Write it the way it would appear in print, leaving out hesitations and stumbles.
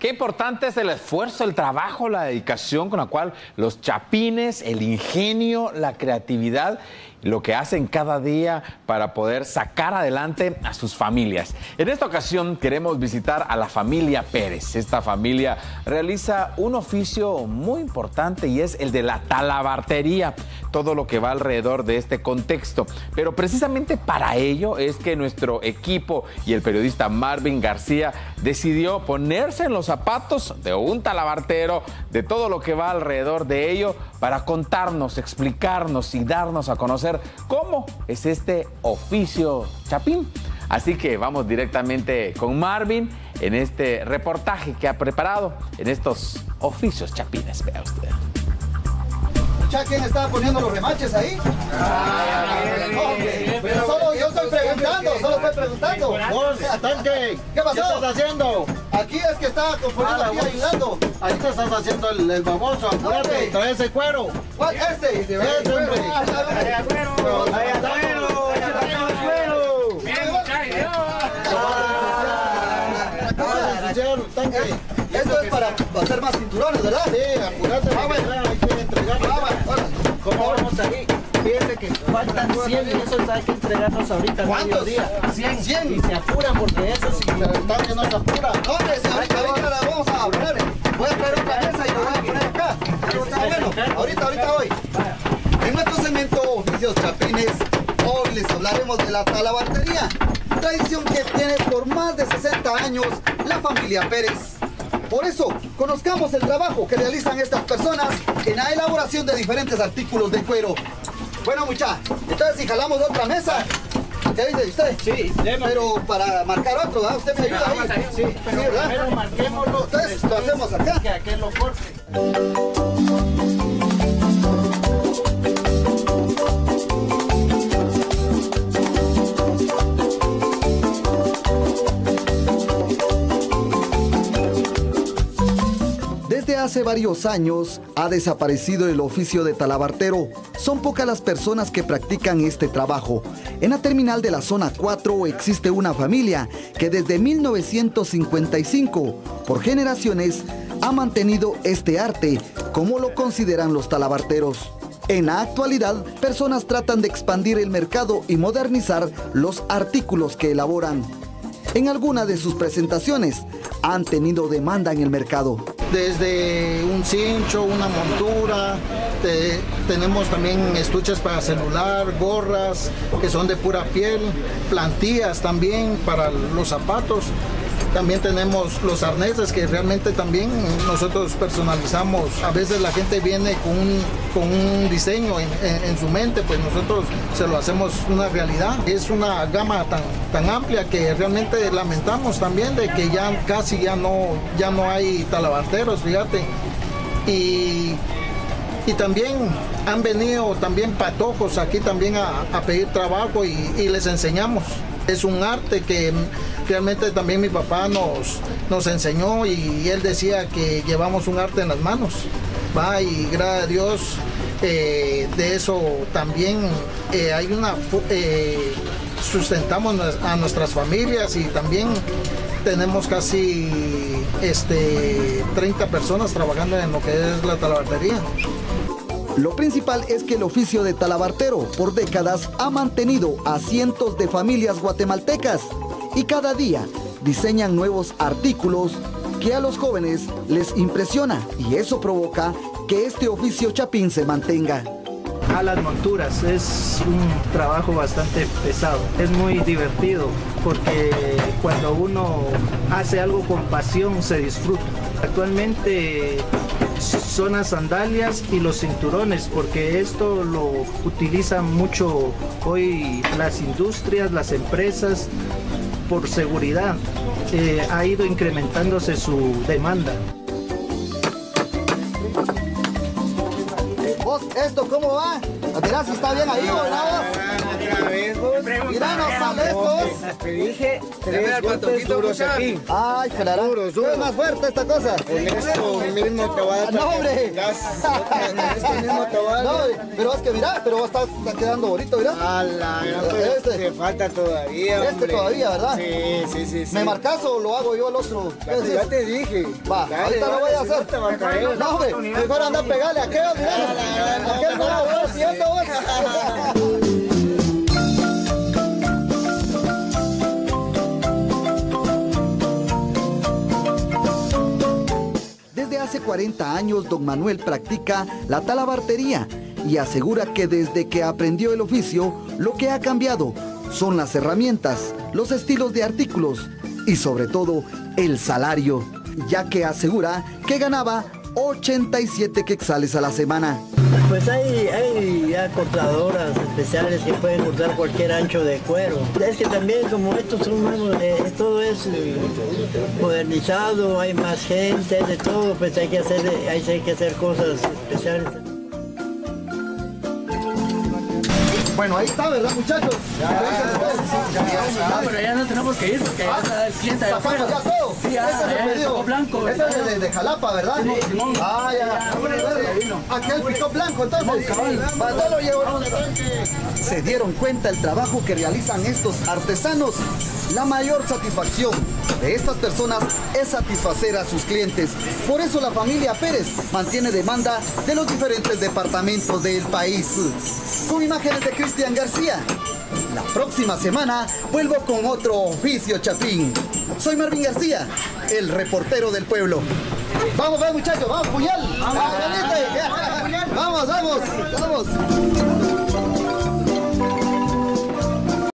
Qué importante es el esfuerzo, el trabajo, la dedicación con la cual los chapines, el ingenio, la creatividad, lo que hacen cada día para poder sacar adelante a sus familias. En esta ocasión queremos visitar a la familia Pérez. Esta familia realiza un oficio muy importante y es el de la talabartería, todo lo que va alrededor de este contexto. Pero precisamente para ello es que nuestro equipo y el periodista Marvin García decidió ponerse en los zapatos de un talabartero, de todo lo que va alrededor de ello, para contarnos, explicarnos y darnos a conocer cómo es este oficio chapín. Así que vamos directamente con Marvin en este reportaje que ha preparado en estos oficios chapines. Vea usted. ¿Quién estaba poniendo los remaches ahí? Pero solo yo estoy preguntando, Atante, ¿qué pasó? ¿Qué estás haciendo? Aquí es que estaba componiendo, aquí ayudando. Ahí te estás haciendo el baboso, apúrate, y trae ese cuero. ¿Cuál? Este. Este, hombre. Trae cuero, trae cuero. Bien, esto es para hacer más cinturones, ¿verdad? Sí, apúrate. ¿Cómo vamos ahí? Fíjense que faltan 100 y eso hay que entregarnos ahorita. ¿Cuántos? 100. Y se apuran porque eso sí. Pero no se apura. No, ahorita la vamos a poner. Voy a traer otra mesa y lo voy a poner acá. Pero está bueno. Ahorita voy. En nuestro segmento Oficios Chapines, hoy les hablaremos de la talabartería, tradición que tiene por más de 60 años la familia Pérez. Por eso, conozcamos el trabajo que realizan estas personas en la elaboración de diferentes artículos de cuero. Bueno, muchachos, entonces si jalamos otra mesa, ¿qué dice usted? Sí, pero para marcar otro, ¿verdad? Usted me ayuda ahí. Sí, pero ¿verdad? Primero marquémoslo. Entonces lo hacemos acá. Que aquel lo corte. Hace varios años ha desaparecido el oficio de talabartero. Son pocas las personas que practican este trabajo. En la terminal de la zona 4 existe una familia que desde 1955, por generaciones, ha mantenido este arte, como lo consideran los talabarteros. En la actualidad, personas tratan de expandir el mercado y modernizar los artículos que elaboran. En alguna de sus presentaciones han tenido demanda en el mercado. Desde un cincho, una montura, tenemos también estuches para celular, gorras que son de pura piel, plantillas también para los zapatos. También tenemos los arneses que realmente también nosotros personalizamos. A veces la gente viene con un diseño en su mente, pues nosotros se lo hacemos una realidad. Es una gama tan amplia que realmente lamentamos también de que ya casi ya no hay talabarteros, fíjate. Y también han venido también patojos aquí también a pedir trabajo y les enseñamos. Es un arte que realmente también mi papá nos enseñó y él decía que llevamos un arte en las manos. Va, y gracias a Dios de eso también hay una sustentamos a nuestras familias y también tenemos casi 30 personas trabajando en lo que es la talabartería. Lo principal es que el oficio de talabartero por décadas ha mantenido a cientos de familias guatemaltecas y cada día diseñan nuevos artículos que a los jóvenes les impresiona y eso provoca que este oficio chapín se mantenga. A las monturas es un trabajo bastante pesado, es muy divertido porque cuando uno hace algo con pasión se disfruta. Actualmente son las sandalias y los cinturones, porque esto lo utilizan mucho hoy las industrias, las empresas, por seguridad. Ha ido incrementándose su demanda. ¿Vos esto cómo va? ¿Verás si está bien ahí o no? Otra vez vos. Mira, no sales vos. Te dije, tres golpes duros aquí. Ay, claro. Duros, duros. Es más fuerte esta cosa. Con esto mismo te voy a dar. No, hombre. Con esto mismo te voy a dar. No, pero es que mirá, pero vos estás quedando bonito, mirá. Ala, este. Te falta todavía, hombre. Este todavía, ¿verdad? Sí, sí, sí. ¿Me marcas o lo hago yo al otro? Ya te dije. Va, ahorita lo voy a hacer. No, hombre, mejor anda a pegarle a aquellos, mirá. Aquel no lo voy siguiendo vos. Desde hace 40 años, don Manuel practica la talabartería y asegura que desde que aprendió el oficio, lo que ha cambiado son las herramientas, los estilos de artículos y sobre todo el salario, ya que asegura que ganaba 87 quetzales a la semana. Pues hay ya cortadoras especiales que pueden cortar cualquier ancho de cuero. Es que también como estos son más, todo es modernizado, hay más gente, de todo, pues hay que hacer cosas especiales. Bueno, ahí está, ¿verdad, muchachos? Ya, pero ya no tenemos que ir porque ya está el cliente de afuera. ¿Ya todo? Sí, ya. Ese es de Jalapa, ¿verdad? Sí. Ah, ya. Aquí el picó blanco, entonces. Se dieron cuenta del trabajo que realizan estos artesanos. La mayor satisfacción de estas personas es satisfacer a sus clientes. Por eso la familia Pérez mantiene demanda de los diferentes departamentos del país. Con imágenes de Cristian García. La próxima semana vuelvo con otro oficio chapín. Soy Marvin García, el reportero del pueblo. Vamos, muchachos, vamos, puñal. Vamos, vamos.